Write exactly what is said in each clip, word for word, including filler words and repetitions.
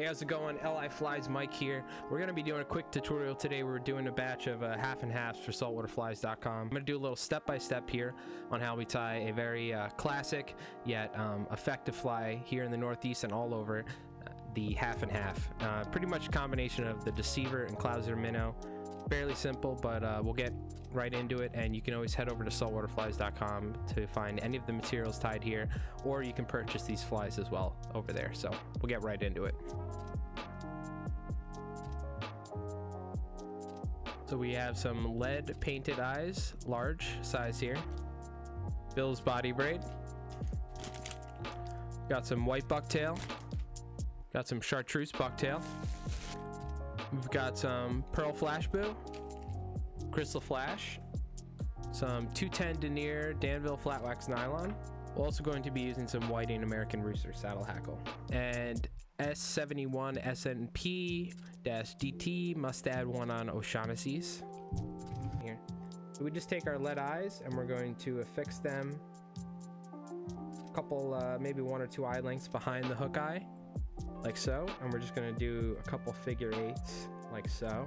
Hey, how's it going? LIFlies Mike here. We're going to be doing a quick tutorial today. We're doing a batch of uh, half and halves for saltwaterflies dot com. I'm going to do a little step-by-step -step here on how we tie a very uh, classic yet um, effective fly here in the Northeast and all over, uh, the half and half. Uh, pretty much a combination of the deceiver and Clouser minnow. Fairly simple, but uh, we'll get right into it, and you can always head over to saltwaterflies dot com to find any of the materials tied here, or you can purchase these flies as well over there. So we'll get right into it. So we have some lead painted eyes, large size here, Bill's Body Braid, got some white bucktail, got some chartreuse bucktail, we've got some Pearl Flashabou, Crystal Flash, some two ten denier Danville Flat Wax Nylon. We're also going to be using some Whiting American Rooster Saddle Hackle and S seventy-one S N P D T Mustad one zero O'Shaughnessy's. Here, so we just take our lead eyes and we're going to affix them a couple, uh, maybe one or two eye lengths behind the hook eye, like so, and we're just going to do a couple figure eights, like so.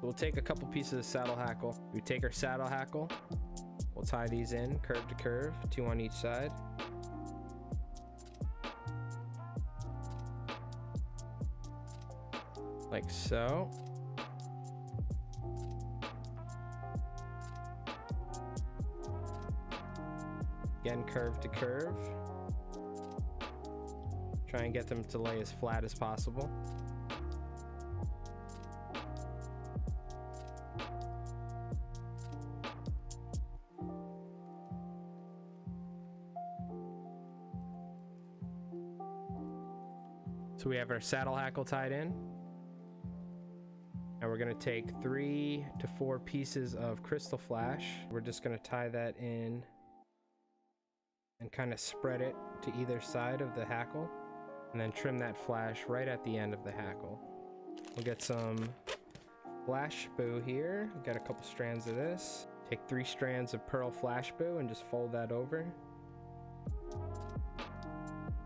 We'll take a couple pieces of saddle hackle. We take our saddle hackle, we'll tie these in curve to curve, two on each side. Like so. Again, curve to curve. Try and get them to lay as flat as possible. So we have our saddle hackle tied in. And we're gonna take three to four pieces of Crystal Flash. We're just gonna tie that in and kind of spread it to either side of the hackle, and then trim that flash right at the end of the hackle. We'll get some Flashabou here. We've got a couple strands of this. Take three strands of Pearl Flashabou and just fold that over.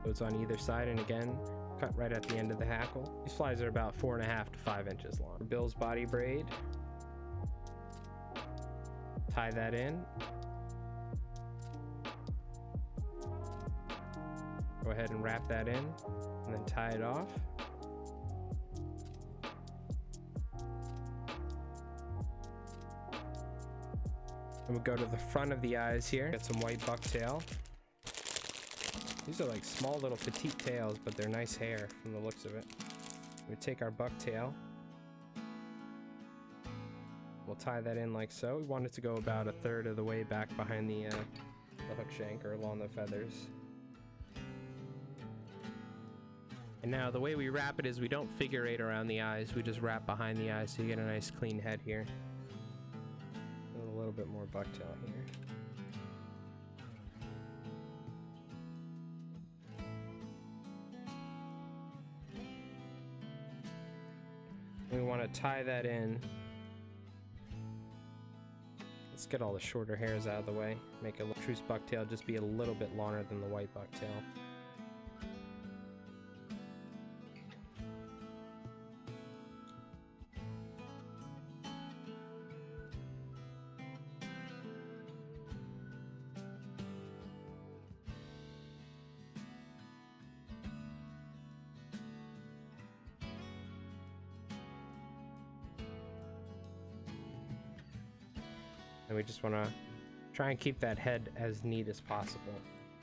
Goes on either side, and again, cut right at the end of the hackle. These flies are about four and a half to five inches long. Bill's Body Braid. Tie that in. Go ahead and wrap that in and then tie it off. And we'll go to the front of the eyes here. Got some white bucktail. These are like small little petite tails, but they're nice hair from the looks of it. We take our bucktail. We'll tie that in like so. We want it to go about a third of the way back behind the, uh, the hook shank or along the feathers. And now the way we wrap it is we don't figure eight around the eyes, we just wrap behind the eyes so you get a nice clean head here. A little bit more bucktail here. And we want to tie that in. Let's get all the shorter hairs out of the way. Make a chartreuse bucktail just be a little bit longer than the white bucktail. And we just want to try and keep that head as neat as possible.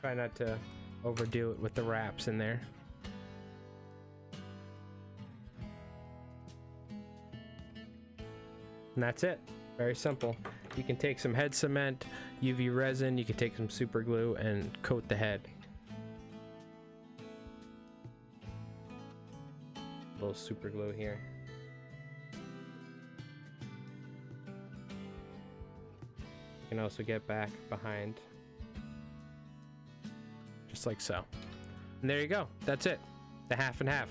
Try not to overdo it with the wraps in there. And that's it. Very simple. You can take some head cement, U V resin, you can take some super glue and coat the head. A little super glue here. Can also get back behind just like so, and there you go. That's it, the half and half.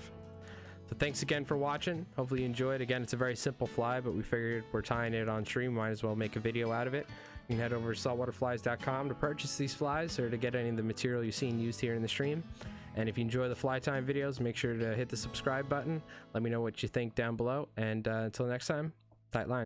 So thanks again for watching. Hopefully you enjoyed. Again, it's a very simple fly, but we figured we're tying it on stream, might as well make a video out of it. You You can head over to saltwaterflies dot com to purchase these flies or to get any of the material you've seen used here in the stream. And if you enjoy the fly time videos, make sure to hit the subscribe button. Let me know what you think down below. And uh, until next time, tight line.